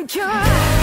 uncure.